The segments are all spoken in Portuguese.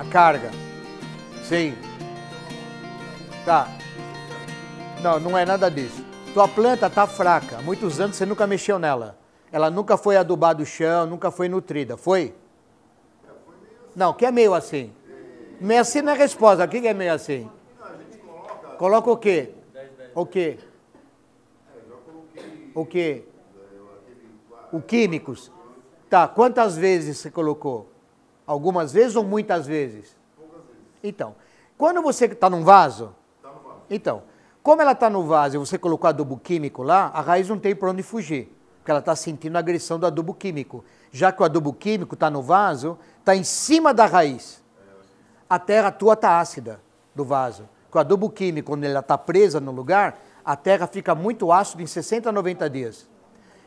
A carga. Sim. Tá. Não, não é nada disso. Tua planta tá fraca. Há muitos anos você nunca mexeu nela. Ela nunca foi adubada o chão, nunca foi nutrida. Foi? Não, que é meio assim. Meio assim não é resposta. O que é meio assim? Coloca o quê? O quê? O quê? O químicos. Tá, quantas vezes você colocou? Algumas vezes ou muitas vezes? Poucas vezes. Então, quando você está num vaso... Está no vaso. Então, como ela está no vaso e você colocou adubo químico lá, a raiz não tem para onde fugir, porque ela está sentindo a agressão do adubo químico. Já que o adubo químico está no vaso, está em cima da raiz. A terra tua está ácida do vaso. Porque o adubo químico, quando ela está presa no lugar, a terra fica muito ácida em 60 a 90 dias.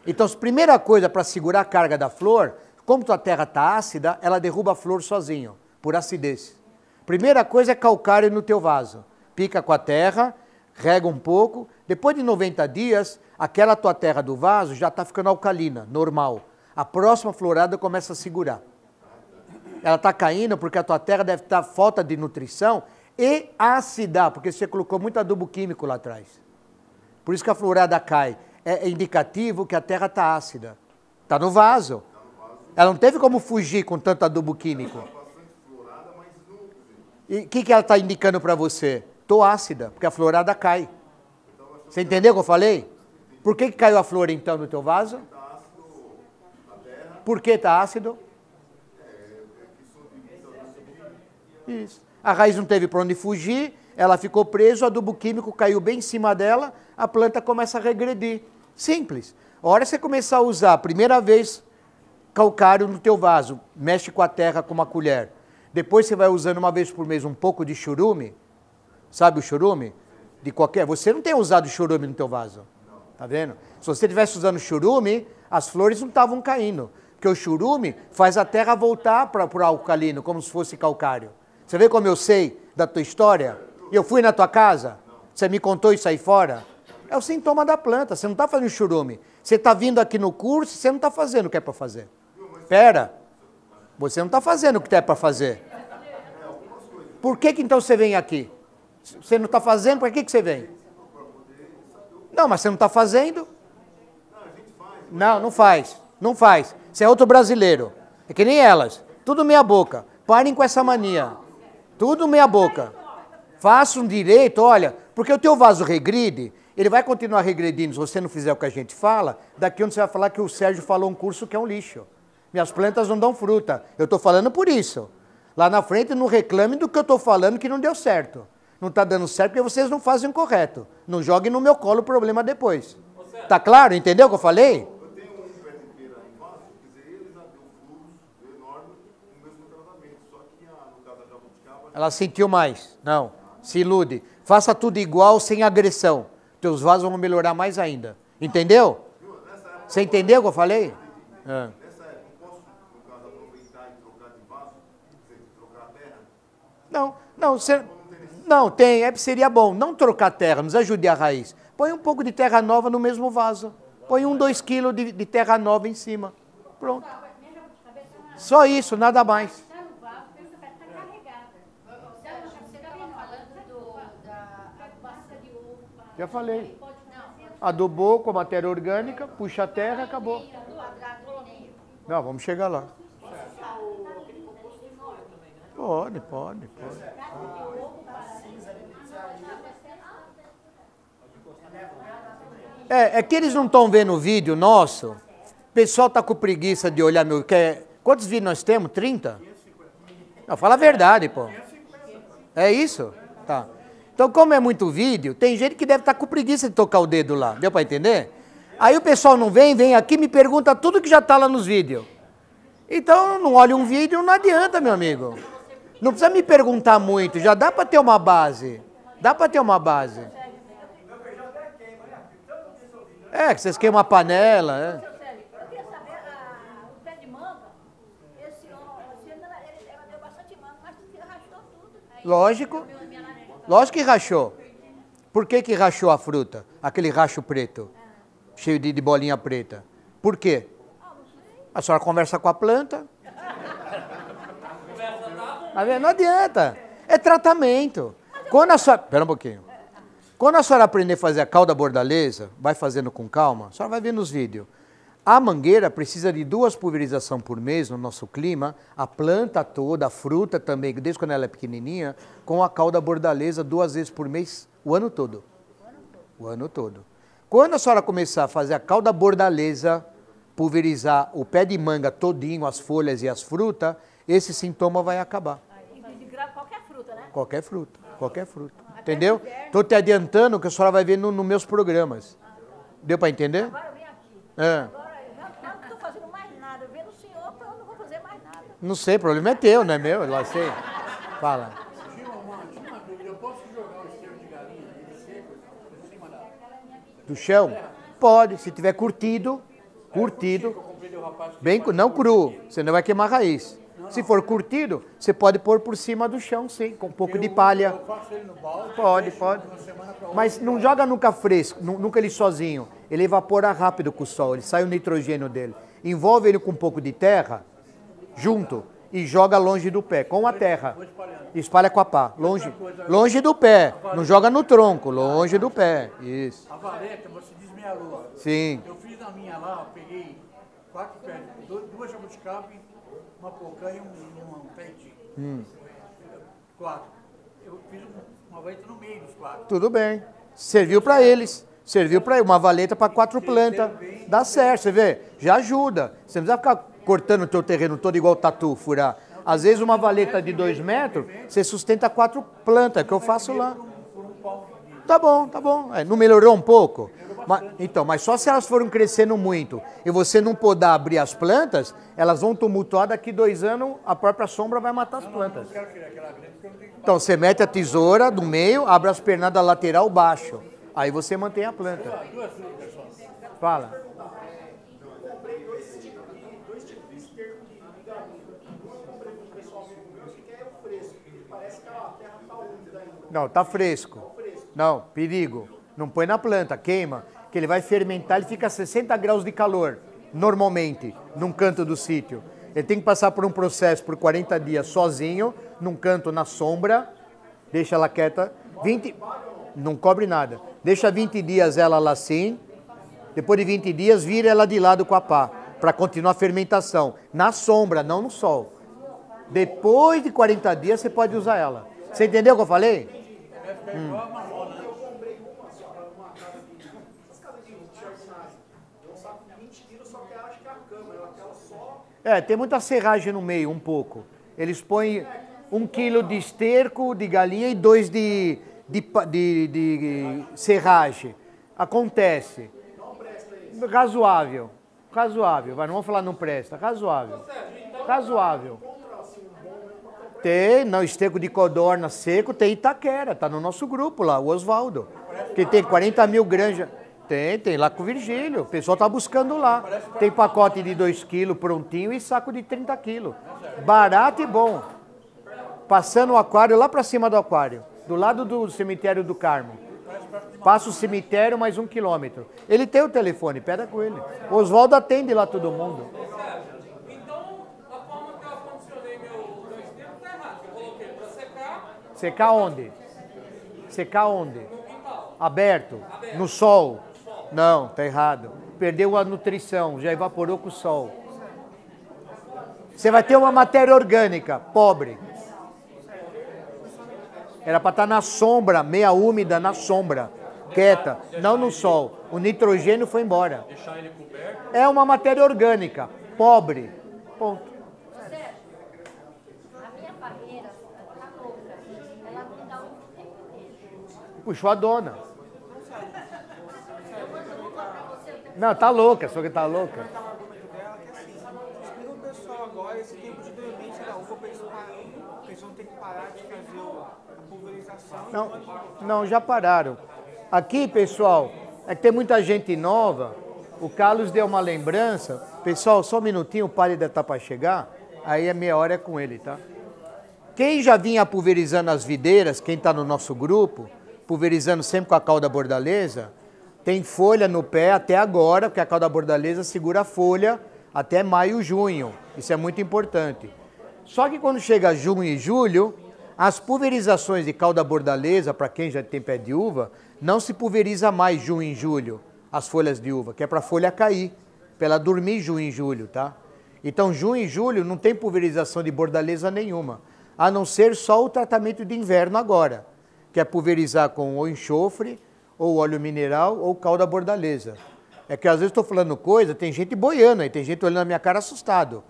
Então, a primeira coisa para segurar a carga da flor, como tua terra está ácida, ela derruba a flor sozinho, por acidez. Primeira coisa é calcário no teu vaso. Pica com a terra, rega um pouco. Depois de 90 dias, aquela tua terra do vaso já está ficando alcalina, normal. A próxima florada começa a segurar. Ela está caindo porque a tua terra deve estar falta de nutrição e ácida, porque você colocou muito adubo químico lá atrás. Por isso que a florada cai. É indicativo que a terra está ácida. Está no vaso. Ela não teve como fugir com tanto adubo químico. Ela está bastante florada, mas não... E o que ela está indicando para você? Tô ácida, porque a florada cai. Então, você entendeu o que eu falei? Por que caiu a flor então no teu vaso? Está ácido na terra. Por que está ácido? Isso. A raiz não teve para onde fugir, ela ficou presa, o adubo químico caiu bem em cima dela, a planta começa a regredir. Simples. A hora que você começar a usar, a primeira vez, calcário no teu vaso, mexe com a terra com uma colher. Depois você vai usando uma vez por mês um pouco de churume, sabe o churume? De qualquer... Você não tem usado churume no teu vaso, tá vendo? Se você estivesse usando churume, as flores não estavam caindo, porque o churume faz a terra voltar para o alcalino, como se fosse calcário. Você vê como eu sei da tua história? Eu fui na tua casa, você me contou isso aí fora? É o sintoma da planta, você não está fazendo churume. Você está vindo aqui no curso, você não está fazendo o que é para fazer. Pera, você não está fazendo o que é para fazer. Por que então você vem aqui? Você não está fazendo, para que você vem? Não, mas você não está fazendo? Não, não faz, não faz. Você é outro brasileiro, é que nem elas, tudo meia boca. Parem com essa mania, tudo meia boca. Façam direito, olha, porque o teu vaso regride, ele vai continuar regredindo se você não fizer o que a gente fala, daqui onde você vai falar que o Sérgio falou um curso que é um lixo. Minhas plantas não dão fruta. Eu estou falando por isso. Lá na frente não reclame do que eu estou falando que não deu certo. Não está dando certo porque vocês não fazem o correto. Não joguem no meu colo o problema depois. Tá claro? Entendeu o que eu falei? Eu tenho um pé de pera em vaso, quer dizer, ele já deu frutos enormes com o mesmo tratamento. Só que no caso da jabuticaba... Ela sentiu mais. Não. Se ilude. Faça tudo igual, sem agressão. Teus vasos vão melhorar mais ainda. Entendeu? Você entendeu o que eu falei? É. Não, não, você, não tem, seria bom, não trocar terra, nos ajude a raiz. Põe um pouco de terra nova no mesmo vaso. Põe 1, 2 quilos de terra nova em cima. Pronto. Só isso, nada mais. Já falei. Adubou com matéria orgânica, puxa a terra, acabou. Não, vamos chegar lá. Pode, pode, pode. É que eles não estão vendo o vídeo nosso. O pessoal está com preguiça de olhar meu... Quantos vídeos nós temos? 30? Não, fala a verdade, pô. É isso? Tá. Então, como é muito vídeo, tem gente que deve estar com preguiça de tocar o dedo lá. Deu para entender? Aí o pessoal não vem aqui e me pergunta tudo que já está lá nos vídeos. Então, não olha um vídeo, não adianta, meu amigo. Não precisa me perguntar muito, já dá para ter uma base. Dá para ter uma base. É, que vocês queimam a panela. É. Eu queria saber, o pé de manga, esse ano, ela deu bastante manga, mas rachou tudo. Lógico, lógico que rachou. Por que rachou a fruta? Aquele racho preto, cheio de bolinha preta. Por quê? A senhora conversa com a planta. Não adianta. É tratamento. Quando a senhora... Pera um pouquinho. Quando a senhora aprender a fazer a calda bordalesa, vai fazendo com calma, a senhora vai ver nos vídeos. A mangueira precisa de 2 pulverizações por mês no nosso clima, a planta toda, a fruta também, desde quando ela é pequenininha, com a calda bordalesa 2 vezes por mês, o ano todo. O ano todo. Quando a senhora começar a fazer a calda bordalesa, pulverizar o pé de manga todinho, as folhas e as frutas, esse sintoma vai acabar. Qualquer fruta, né? Qualquer fruta, qualquer fruta. Entendeu? Estou te adiantando que a senhora vai ver nos meus programas. Deu para entender? Agora eu vim aqui. É. Não sei, o problema é teu, não é meu? Lá sei. Fala. Gil, uma dúvida. Eu posso jogar o esterco de galinha, ele seco, por cima da... Do chão? Pode, se tiver curtido. Curtido. Bem, não cru, senão vai queimar a raiz. Se for curtido, você pode pôr por cima do chão, sim, com um pouco de palha. Eu faço ele no balde. Pode, pode. Mas não joga nunca fresco, nunca ele sozinho. Ele evapora rápido com o sol, ele sai o nitrogênio dele. Envolve ele com um pouco de terra, junto, e joga longe do pé, com a terra. Espalha com a pá, longe, longe do pé. Não joga no tronco, longe do pé. Isso. A vareta, você desmealou. Sim. Eu fiz na minha lá, peguei 4 pés, 2 jabuticabas, uma pocanha e um peitinho. 4. Eu fiz uma vareta no meio dos 4. Tudo bem. Serviu para eles. Serviu para uma valeta para 4 plantas. Dá certo, você vê? Já ajuda. Você não precisa ficar cortando o teu terreno todo igual tatu, furar. Às vezes uma valeta de 2 metros, você sustenta 4 plantas, que eu faço lá. Tá bom, tá bom. É, não melhorou um pouco? Mas, então, mas só se elas foram crescendo muito e você não puder abrir as plantas, elas vão tumultuar, daqui 2 anos a própria sombra vai matar as plantas. Então você mete a tesoura do meio, abre as pernadas lateral baixo, aí você mantém a planta. Fala. Não, tá fresco. Não, perigo. Não põe na planta, queima, que ele vai fermentar, ele fica a 60 graus de calor, normalmente, num canto do sítio. Ele tem que passar por um processo por 40 dias sozinho, num canto na sombra, deixa ela quieta, 20, não cobre nada. Deixa 20 dias ela lá assim, depois de 20 dias vira ela de lado com a pá, para continuar a fermentação, na sombra, não no sol. Depois de 40 dias você pode usar ela. Você entendeu o que eu falei? Eu comprei uma só para uma casa de jardinagem. É um saco de 20 quilos, só que acho que é a cama. Ela só. É, tem muita serragem no meio, um pouco. Eles põem 1 quilo de esterco de galinha e 2 de serragem. Acontece. Não presta isso. Razoável. Razoável. Mas não vamos falar não presta. Razoável. Razoável. Tem, não, esterco de codorna seco, tem Itaquera, tá no nosso grupo lá, o Oswaldo, que tem 40 mil granjas. Tem lá com o Virgílio, o pessoal tá buscando lá. Tem pacote de 2 quilos prontinho e saco de 30 quilos. Barato e bom. Passando o aquário, lá pra cima do aquário, do lado do cemitério do Carmo. Passa o cemitério mais 1 quilômetro. Ele tem o telefone, pega com ele. O Oswaldo atende lá todo mundo. Secar onde? Secar onde? Aberto? No sol? Não, tá errado. Perdeu a nutrição, já evaporou com o sol. Você vai ter uma matéria orgânica, pobre. Era para estar na sombra, meia úmida, na sombra, quieta, não no sol. O nitrogênio foi embora. É uma matéria orgânica, pobre. Ponto. Puxou a dona. Não, tá louca, só que tá louca. Explica o pessoal agora, esse tempo de dormência da uva, o pessoal tem que parar de fazer a pulverização. Não, já pararam. Aqui, pessoal, é que tem muita gente nova, o Carlos deu uma lembrança. Pessoal, só um minutinho, o padre deve estar para chegar, aí a meia hora é com ele, tá? Quem já vinha pulverizando as videiras, quem tá no nosso grupo, pulverizando sempre com a calda bordalesa, tem folha no pé até agora, porque a calda bordalesa segura a folha até maio, junho. Isso é muito importante. Só que quando chega junho e julho, as pulverizações de calda bordaleza, para quem já tem pé de uva, não se pulveriza mais junho e julho, as folhas de uva, que é para a folha cair, para ela dormir junho e julho, tá? Então junho e julho não tem pulverização de bordaleza nenhuma, a não ser só o tratamento de inverno agora, que é pulverizar com ou enxofre, ou óleo mineral, ou calda bordaleza. É que às vezes estou falando coisa, tem gente boiando aí, tem gente olhando na minha cara assustado.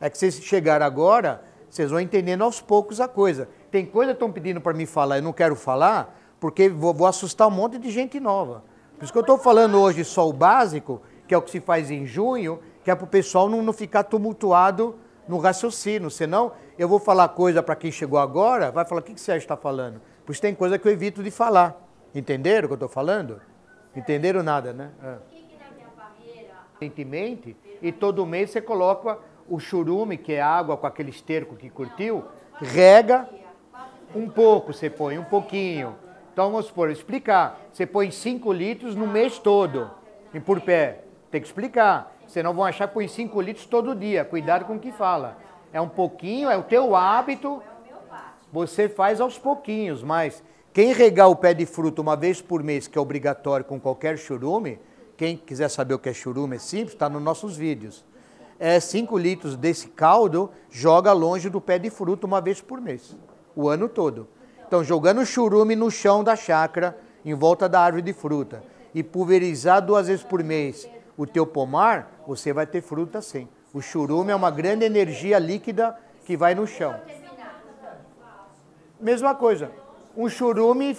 É que vocês chegaram agora, vocês vão entendendo aos poucos a coisa. Tem coisa que estão pedindo para me falar, eu não quero falar, porque vou assustar um monte de gente nova. Por isso que eu estou falando hoje só o básico, que é o que se faz em junho, que é para o pessoal não ficar tumultuado no raciocínio, senão eu vou falar coisa para quem chegou agora, vai falar, o que que você está falando? Por isso tem coisa que eu evito de falar. Entenderam o que eu estou falando? Entenderam nada, né? Aparentemente, e todo mês você coloca o churume, que é água com aquele esterco que curtiu, rega um pouco, você põe um pouquinho. Então vamos supor, explicar, você põe 5 litros no mês todo, e por pé, tem que explicar. Senão vão achar que põe 5 litros todo dia, cuidado com o que fala. É um pouquinho, é o teu hábito, você faz aos pouquinhos, mas quem regar o pé de fruta uma vez por mês, que é obrigatório com qualquer churume, quem quiser saber o que é churume, é simples, está nos nossos vídeos. É 5 litros desse caldo, joga longe do pé de fruta uma vez por mês, o ano todo. Então, jogando churume no chão da chácara, em volta da árvore de fruta, e pulverizar 2 vezes por mês o teu pomar, você vai ter fruta sim. O churume é uma grande energia líquida que vai no chão. Mesma coisa. Um churume,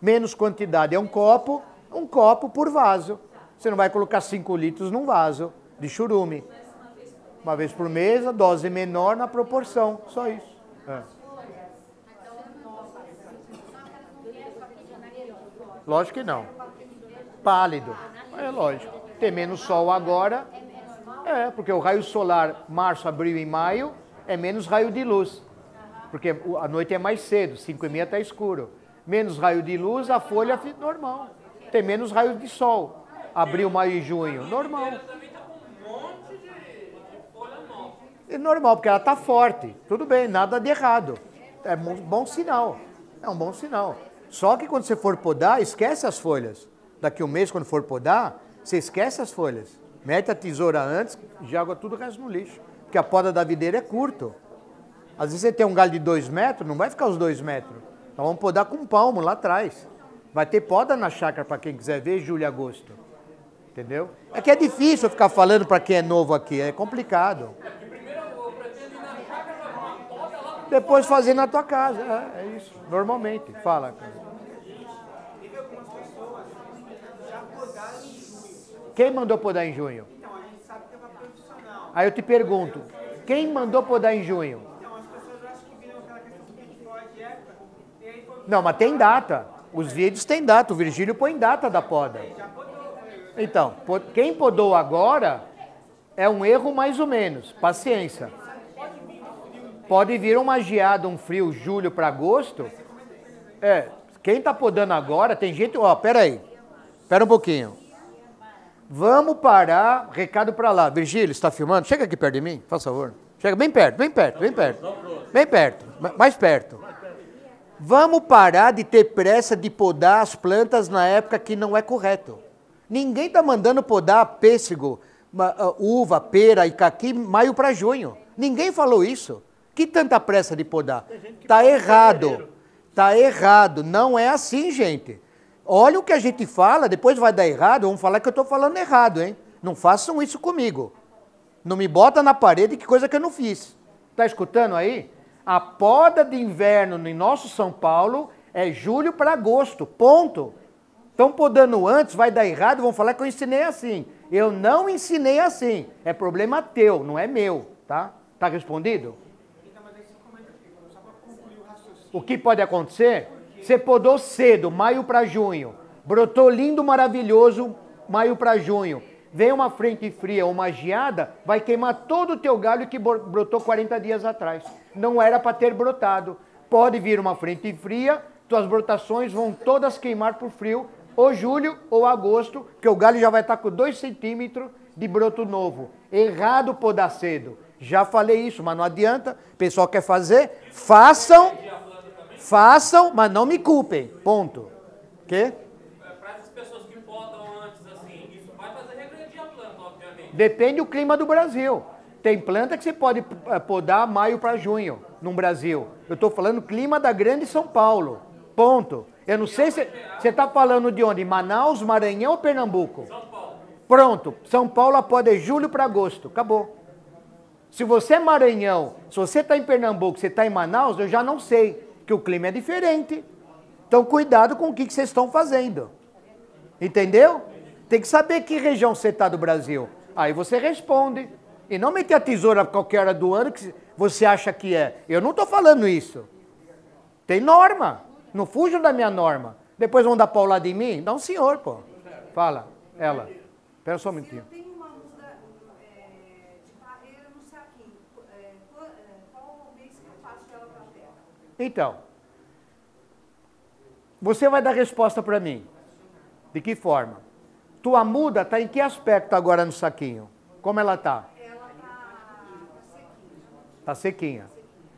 menos quantidade, é um copo por vaso. Você não vai colocar 5 litros num vaso de churume. Uma vez por mês, a dose menor na proporção, só isso. É. Lógico que não. Pálido, é lógico. Tem menos sol agora, é, porque o raio solar, março, abril e maio, é menos raio de luz. Porque a noite é mais cedo, 5h30 está escuro. Menos raio de luz, a folha fica normal. Tem menos raios de sol. Abril, maio e junho, normal. É normal, porque ela está forte. Tudo bem, nada de errado. É um bom sinal. É um bom sinal. Só que quando você for podar, esquece as folhas. Daqui um mês, quando for podar, você esquece as folhas. Mete a tesoura antes, joga tudo o resto no lixo. Porque a poda da videira é curto. Às vezes você tem um galho de 2 metros, não vai ficar os 2 metros. Então vamos podar com um palmo lá atrás. Vai ter poda na chácara para quem quiser ver, julho e agosto. Entendeu? É que é difícil ficar falando para quem é novo aqui, é complicado. Depois fazer na tua casa, é isso, normalmente. Fala. Quem mandou podar em junho? Então, a gente sabe que é uma profissional. Aí eu te pergunto, quem mandou podar em junho? Não, mas tem data. Os vídeos têm data. O Virgílio põe data da poda. Então, quem podou agora é um erro mais ou menos. Paciência. Pode vir uma geada, um frio, julho para agosto. É, quem está podando agora, tem gente... Ó, pera aí. Pera um pouquinho. Vamos parar. Recado para lá. Virgílio, está filmando? Chega aqui perto de mim, por favor. Chega bem perto, bem perto, bem perto. Bem perto, mais perto. Vamos parar de ter pressa de podar as plantas na época que não é correto. Ninguém está mandando podar pêssego, uva, pera e caqui maio para junho. Ninguém falou isso. Que tanta pressa de podar? Está errado. Está errado. Não é assim, gente. Olha o que a gente fala, depois vai dar errado, vamos falar que eu estou falando errado, hein? Não façam isso comigo. Não me bota na parede que coisa que eu não fiz. Está escutando aí? A poda de inverno em nosso São Paulo é julho para agosto, ponto. Estão podando antes, vai dar errado, vão falar que eu ensinei assim. Eu não ensinei assim, é problema teu, não é meu, tá? Tá respondido? O que pode acontecer? Você podou cedo, maio para junho, brotou lindo, maravilhoso, maio para junho. Vem uma frente fria, uma geada, vai queimar todo o teu galho que brotou 40 dias atrás. Não era para ter brotado. Pode vir uma frente fria, tuas brotações vão todas queimar por frio, ou julho ou agosto, que o galho já vai estar com 2 centímetros de broto novo. Errado podar cedo. Já falei isso, mas não adianta. O pessoal quer fazer, façam, façam, mas não me culpem. Ponto. Quê? Para essas pessoas que podam antes, assim, isso vai fazer regredir a planta, obviamente. Depende do clima do Brasil. Tem planta que você pode podar maio para junho, no Brasil. Eu estou falando clima da grande São Paulo. Ponto. Eu não sei se você está falando de onde? Manaus, Maranhão ou Pernambuco? São Paulo. Pronto. São Paulo pode é julho para agosto. Acabou. Se você é Maranhão, se você está em Pernambuco, você está em Manaus, eu já não sei, que o clima é diferente. Então cuidado com o que vocês estão fazendo. Entendeu? Tem que saber que região você está do Brasil. Aí você responde. E não meter a tesoura a qualquer hora do ano que você acha que é. Eu não estou falando isso. Tem norma. Não fujam da minha norma. Depois vão dar paulada em mim? Dá um senhor, pô. Fala, ela. Espera só um minutinho. Se eu tenho uma muda de barreira no saquinho, qual mês que eu faço ela para a terra? Então, você vai dar resposta para mim. De que forma? Tua muda está em que aspecto agora no saquinho? Como ela está? Ela está sequinha. Está sequinha.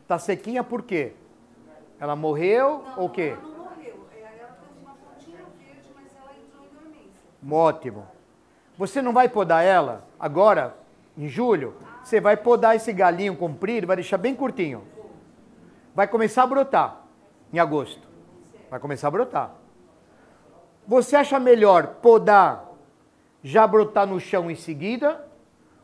Está sequinha por quê? Ela morreu ou o quê? Ela não morreu. Ela fez uma pontinha verde, mas ela entrou em dormência. Ótimo. Você não vai podar ela agora, em julho? Você vai podar esse galinho comprido, vai deixar bem curtinho. Vai começar a brotar em agosto. Vai começar a brotar. Você acha melhor podar, já brotar no chão em seguida?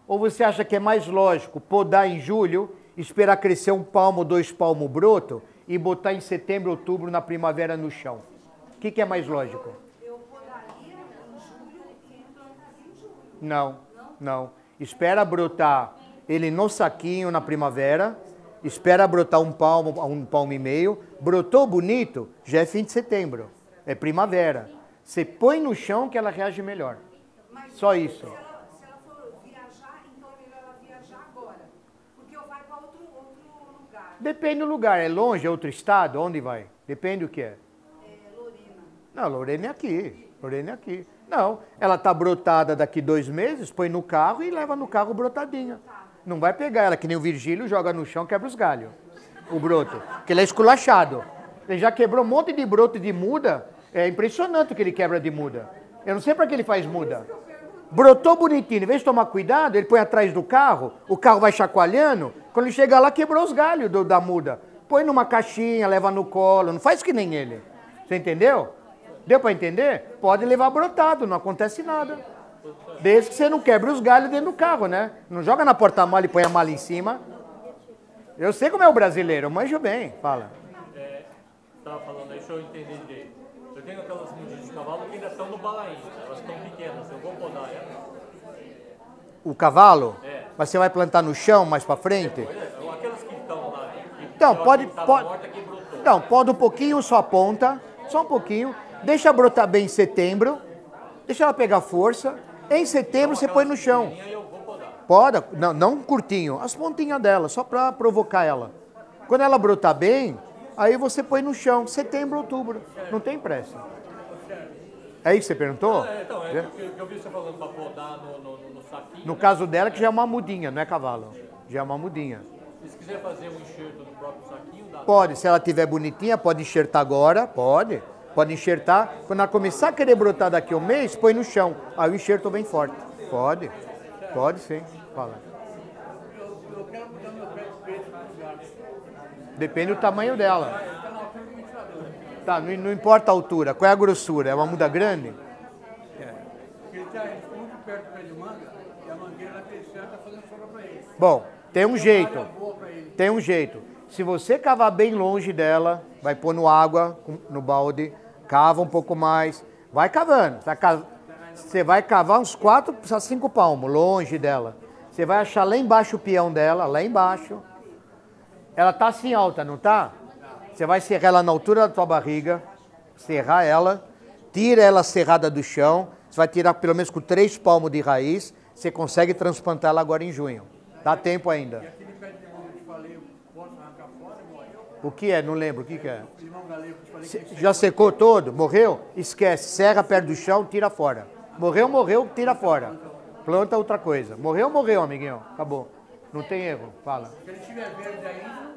Ou você acha que é mais lógico podar em julho, esperar crescer um palmo, dois palmos broto, e botar em setembro, outubro, na primavera no chão? O que é mais lógico? Eu podaria em julho e implantaria em julho. Não, não. Espera brotar ele no saquinho na primavera, espera brotar um palmo e meio. Brotou bonito, já é fim de setembro, é primavera. Você põe no chão que ela reage melhor. Só isso. Depende do lugar. É longe? É outro estado? Onde vai? Depende do que é. É Lorena. Não, Lorena é aqui. Lorena é aqui. Não, ela está brotada daqui 2 meses, põe no carro e leva no carro brotadinha. Não vai pegar ela, que nem o Virgílio, joga no chão, quebra os galhos. O broto. Porque ele é esculachado. Ele já quebrou um monte de broto de muda. É impressionante o que ele quebra de muda. Eu não sei para que ele faz muda. Brotou bonitinho, em vez de tomar cuidado, ele põe atrás do carro, o carro vai chacoalhando, quando ele chega lá, quebrou os galhos da muda. Põe numa caixinha, leva no colo, não faz que nem ele. Você entendeu? Deu para entender? Pode levar brotado, não acontece nada. Desde que você não quebre os galhos dentro do carro, né? Não joga na porta-mala e põe a mala em cima. Eu sei como é o brasileiro, eu manjo bem. Fala. É, tava falando, deixa eu entender direito. Eu tenho aquelas mudinhas de cavalo que ainda estão no balainho, elas estão pequenas, eu vou podar elas. O cavalo? É. Mas você vai plantar no chão mais pra frente? É, aquelas que estão lá. Que então, poda um pouquinho, só a ponta, só um pouquinho. Deixa brotar bem em setembro, deixa ela pegar força. Em setembro então, você põe no chão. Eu vou podar. Poda, não, não curtinho, as pontinhas dela, só pra provocar ela. Quando ela brotar bem... Aí você põe no chão, setembro, outubro. Não tem pressa. É isso que você perguntou? É, então, é o que eu vi você falando para podar no saquinho. No caso dela, que já é uma mudinha, não é cavalo. Já é uma mudinha. E se quiser fazer um enxerto no próprio saquinho, dá? Pode, se ela estiver bonitinha, pode enxertar agora, pode. Pode enxertar. Quando ela começar a querer brotar daqui a um mês, põe no chão. Aí o enxerto vem forte. Pode, pode sim. Fala. Eu quero botar meu pé de peito no lugar. Depende do tamanho dela. Tá, não importa a altura. Qual é a grossura? É uma muda grande? É. Bom, tem um jeito. Tem um jeito. Se você cavar bem longe dela, vai pôr no água, no balde, cava um pouco mais, vai cavando. Você vai cavar uns 4 a 5 palmos longe dela. Você vai achar lá embaixo o peão dela, lá embaixo. Ela tá assim alta, não tá? Você vai serrar ela na altura da tua barriga, serrar ela, tira ela serrada do chão, você vai tirar pelo menos com 3 palmos de raiz, você consegue transplantar ela agora em junho. Dá tempo ainda. E aquele pé de limão que eu te falei, eu posso arrancar fora e morrer? O que é? Não lembro. O que é? Limão galego que eu te falei que já secou todo? Morreu? Esquece. Serra perto do chão, tira fora. Morreu, tira fora. Planta outra coisa. Morreu, amiguinho. Acabou. Não tem erro? Fala. Se ele tiver verde ainda,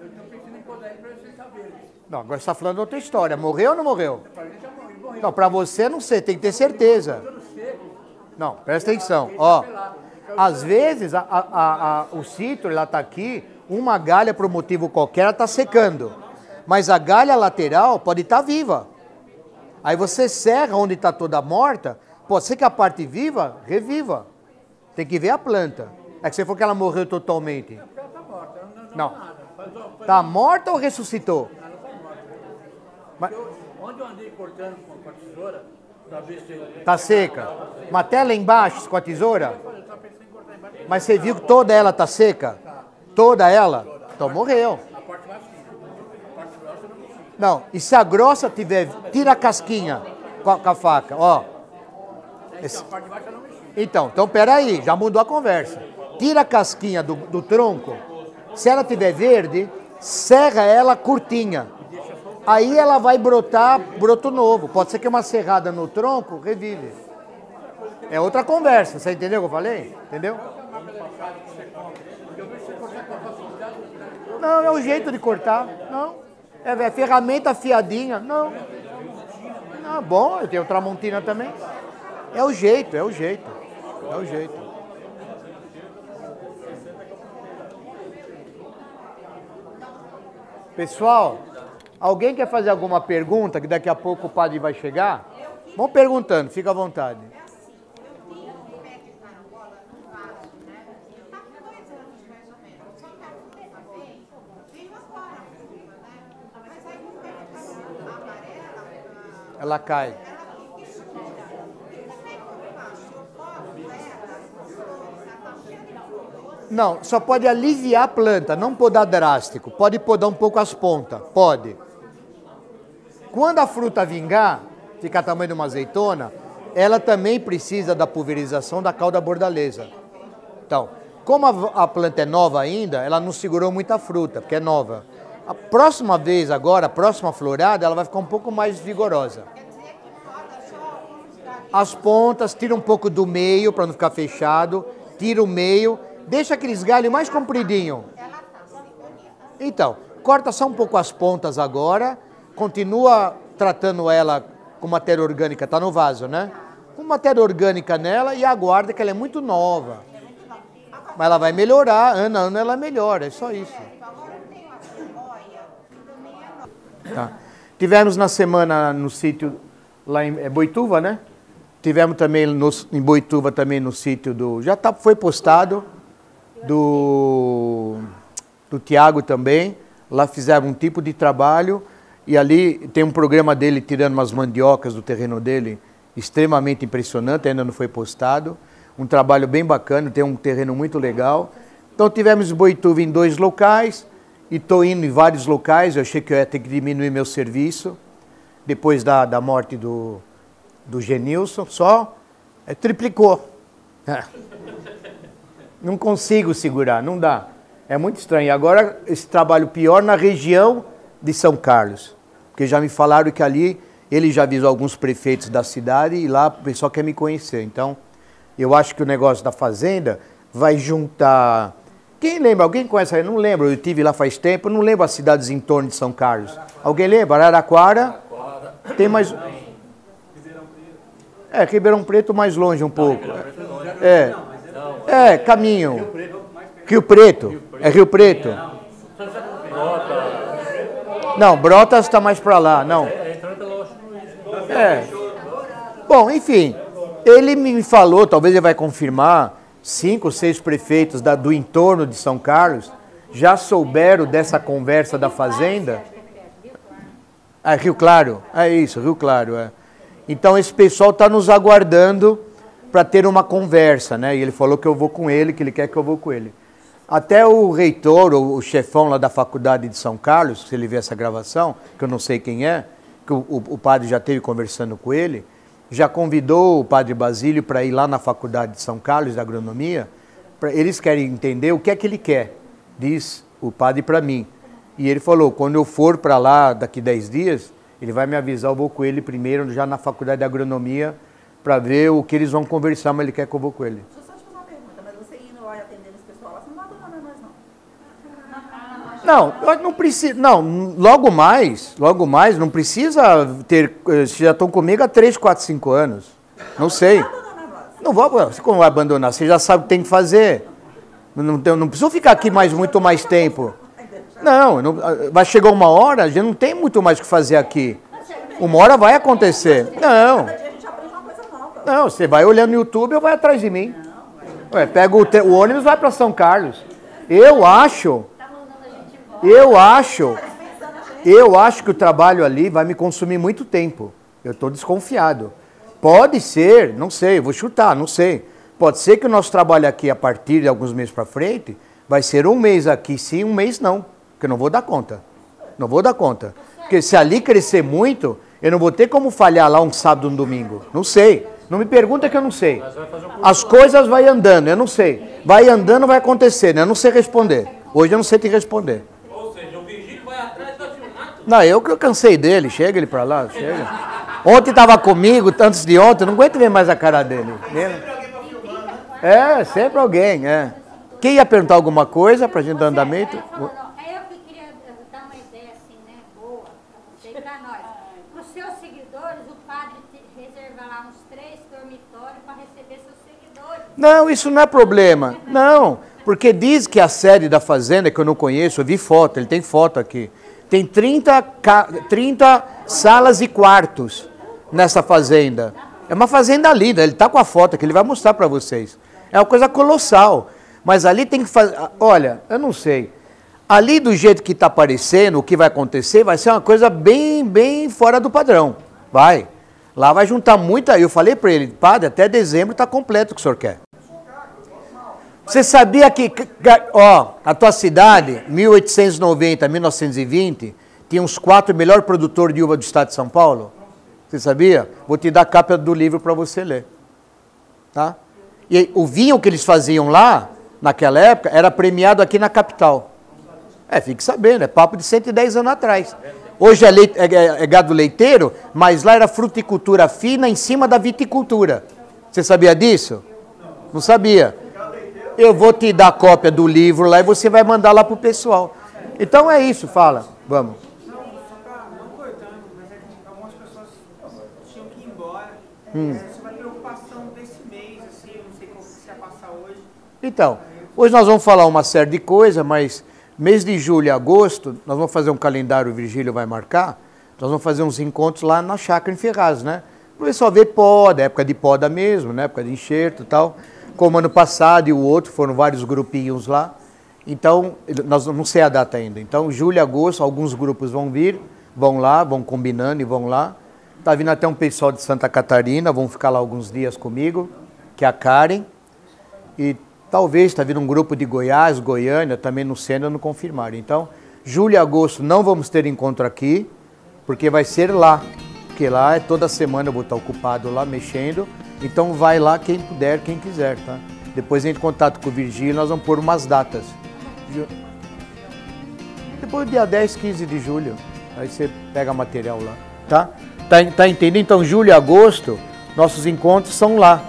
eu estou pensando em podar ele para ele ficar verde. Não, agora você está falando outra história. Morreu ou não morreu? Para mim já morreu. Não, para você não sei, tem que ter certeza. Não, presta atenção. Ó, às vezes o citro está aqui, uma galha por um motivo qualquer está secando. Mas a galha lateral pode estar viva. Aí você serra onde está toda morta, pode ser que a parte viva reviva. Tem que ver a planta. É que você falou que ela morreu totalmente. Ela está morta, não. Está morta ou ressuscitou? Ela está morta. Mas... Onde eu andei cortando com a tesoura, para ver se... Está seca. Mas até lá embaixo com a tesoura? Mas você viu que toda ela está seca? Toda ela? Então morreu. Não, e se a grossa tiver, tira a casquinha com a faca, ó. Então, peraí, já mudou a conversa. Tira a casquinha do tronco, se ela tiver verde, serra ela curtinha. Aí ela vai brotar, broto novo. Pode ser que uma serrada no tronco revive. É outra conversa, você entendeu o que eu falei? Entendeu? Não, é o jeito de cortar, não. É ferramenta afiadinha. Não. Não, bom, eu tenho tramontina também. É o jeito, é o jeito. É o jeito. Pessoal, alguém quer fazer alguma pergunta? Que daqui a pouco o padre vai chegar? Vão perguntando, fica à vontade. Ela cai. Não, só pode aliviar a planta, não podar drástico. Pode podar um pouco as pontas, pode. Quando a fruta vingar, ficar tamanho de uma azeitona, ela também precisa da pulverização da cauda bordaleza. Então, como a planta é nova ainda, ela não segurou muita fruta, porque é nova. A próxima vez agora, a próxima florada, ela vai ficar um pouco mais vigorosa. As pontas, tira um pouco do meio para não ficar fechado, tira o meio, deixa aqueles galhos mais compridinho. Então, corta só um pouco as pontas agora, continua tratando ela com matéria orgânica, tá no vaso, né? Com matéria orgânica nela e aguarda que ela é muito nova. Mas ela vai melhorar, ano a ano ela melhora, é só isso. Tá. Tivemos na semana no sítio lá em Boituva, né? Tivemos também em Boituva, também no sítio do... Já tá, foi postado, do Tiago também. Lá fizeram um tipo de trabalho e ali tem um programa dele tirando umas mandiocas do terreno dele, extremamente impressionante, ainda não foi postado. Um trabalho bem bacana, tem um terreno muito legal. Então tivemos Boituva em 2 locais. E estou indo em vários locais, eu achei que eu ia ter que diminuir meu serviço, depois da morte do Genilson, só triplicou. Não consigo segurar, não dá. É muito estranho. Agora, esse trabalho pior na região de São Carlos, porque já me falaram que ali, ele já avisou alguns prefeitos da cidade e lá o pessoal quer me conhecer. Então, eu acho que o negócio da fazenda vai juntar... Quem lembra? Alguém conhece? Eu não lembro, eu estive lá faz tempo, não lembro as cidades em torno de São Carlos. Araraquara. Alguém lembra? Araraquara. Tem mais... Ribeirão Preto. É, Ribeirão Preto mais longe um pouco. É, é caminho. Rio Preto. É Rio Preto. Não, Brotas está mais para lá, não. É. Bom, enfim, ele me falou, talvez ele vai confirmar, 5 ou 6 prefeitos do entorno de São Carlos já souberam dessa conversa da fazenda. Ah, Rio Claro, é isso, Rio Claro. É. Então esse pessoal está nos aguardando para ter uma conversa, né? E ele falou que eu vou com ele, que ele quer que eu vou com ele. Até o reitor, o chefão lá da faculdade de São Carlos, se ele ver essa gravação, que eu não sei quem é, que o padre já esteve conversando com ele, já convidou o padre Basílio para ir lá na faculdade de São Carlos, da agronomia, eles querem entender o que é que ele quer, diz o padre para mim. E ele falou, quando eu for para lá daqui 10 dias, ele vai me avisar, eu vou com ele primeiro, já na faculdade de agronomia, para ver o que eles vão conversar, mas ele quer que eu vou com ele. Deixa eu só te fazer uma pergunta, mas você indo lá Você não vai botar nada mais, não. Não, não precisa. Não, logo mais, não precisa ter. Já estão comigo há 3, 4, 5 anos. Não sei. Não vou abandonar. Você como vai abandonar? Você já sabe o que tem que fazer. Não preciso ficar aqui mais muito mais tempo. Não, vai chegar uma hora, já não tem muito mais o que fazer aqui. Uma hora vai acontecer. Não. Não, você vai olhando no YouTube ou vai atrás de mim. Ué, pega o ônibus e vai para São Carlos. Eu acho que o trabalho ali vai me consumir muito tempo. Eu estou desconfiado. Pode ser, não sei, vou chutar, não sei. Pode ser que o nosso trabalho aqui, a partir de alguns meses para frente, vai ser um mês aqui sim, um mês não. Porque eu não vou dar conta. Não vou dar conta. Porque se ali crescer muito, eu não vou ter como falhar lá um sábado, um domingo. Não sei. Não me pergunta que eu não sei. As coisas vai andando, eu não sei. Vai andando, vai acontecendo, eu não sei responder. Hoje eu não sei te responder. Não, eu que eu cansei dele. Chega ele pra lá, chega. Ontem estava comigo, antes de ontem, não aguento ver mais a cara dele. É, sempre alguém, é. Quem ia perguntar alguma coisa pra gente dar andamento? É, eu que queria dar uma ideia assim, né, boa, pra nós. Para os seus seguidores, o padre reserva lá uns 3 dormitórios para receber seus seguidores. Não, isso não é problema, não. Porque diz que a sede da fazenda, que eu não conheço, eu vi foto, ele tem foto aqui. Tem 30 salas e quartos nessa fazenda. É uma fazenda linda, ele está com a foto aqui, ele vai mostrar para vocês. É uma coisa colossal, mas ali tem que fazer... Olha, eu não sei. Ali do jeito que está aparecendo, o que vai acontecer, vai ser uma coisa bem fora do padrão. Vai. Lá vai juntar muita... Eu falei para ele, padre, até dezembro está completo o que o senhor quer. Você sabia que, ó, a tua cidade, 1890, 1920, tinha uns 4 melhores produtores de uva do estado de São Paulo? Você sabia? Vou te dar a capa do livro para você ler. Tá? E o vinho que eles faziam lá, naquela época, era premiado aqui na capital. É, fique sabendo, é papo de 110 anos atrás. Hoje é, gado leiteiro, mas lá era fruticultura fina em cima da viticultura. Você sabia disso? Não sabia. Eu vou te dar cópia do livro lá e você vai mandar lá pro pessoal. Então é isso, fala. Vamos. Não, só para não cortando, mas é que algumas pessoas tinham que ir embora. Essa é uma preocupação desse mês, assim, não sei como que vai passar hoje. Então, hoje nós vamos falar uma série de coisas, mas mês de julho e agosto, nós vamos fazer um calendário, o Virgílio vai marcar, nós vamos fazer uns encontros lá na chácara em Ferraz, né? Para o pessoal ver poda, época de poda mesmo, né? Época de enxerto e tal. Como ano passado e o outro, foram vários grupinhos lá. Então, nós não sei a data ainda. Então, julho, agosto, alguns grupos vão vir, vão lá, vão combinando e vão lá. Está vindo até um pessoal de Santa Catarina, vão ficar lá alguns dias comigo, que é a Karen. E talvez está vindo um grupo de Goiás, Goiânia, também no Sena, não confirmaram. Então, julho e agosto não vamos ter encontro aqui, porque vai ser lá. Porque lá é toda semana eu vou estar ocupado lá, mexendo. Então vai lá quem puder, quem quiser, tá? Depois entre em contato com o Virgílio, nós vamos pôr umas datas. Depois do dia 10, 15 de julho, aí você pega material lá, tá? Tá entendendo? Então julho e agosto, nossos encontros são lá.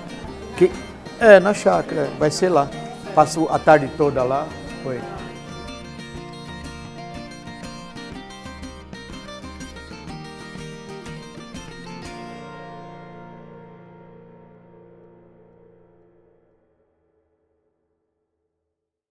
Que, é, na chácara, vai ser lá. Passo a tarde toda lá, foi.